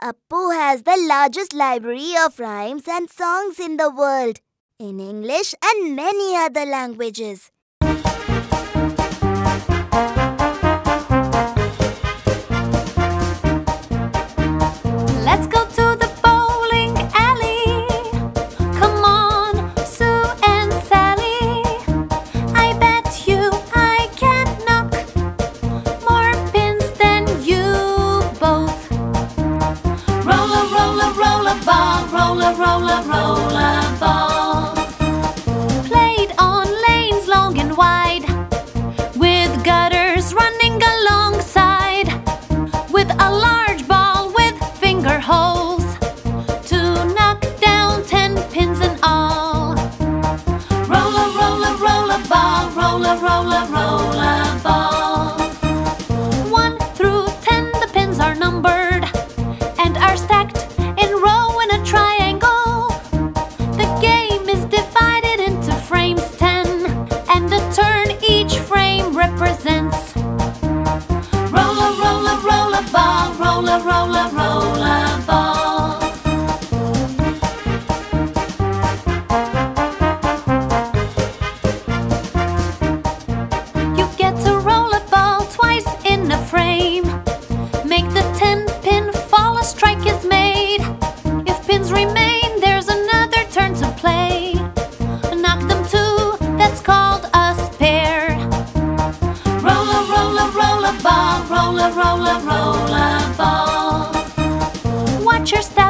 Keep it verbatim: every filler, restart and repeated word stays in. Appu has the largest library of rhymes and songs in the world, in English and many other languages. Let's go to the bowling alley. Come on, Sue and Sally. I bet you I can knock more pins than you both. Roller, roller, roller ball, roller, roller, roller ball. Played on lanes long and wide, with gutters running alongside, with a large ball with finger holes to knock down ten pins and all. Roller, roller, roller ball, roller, roller, roller ball. One through ten, the pins are numbered and are stacked in row in a triangle. The game is divided into frames ten, and a turn each frame represents. Roller, roller, roller ball, roller, roller, roller ball. You get to roll a ball twice in a frame. Make the ten pin fall, a strike is made. If pins remain, there's another turn to play. Knock them two, that's called a spare. Roller, roller, roller ball, roller, roller, roller ball. Watch your step.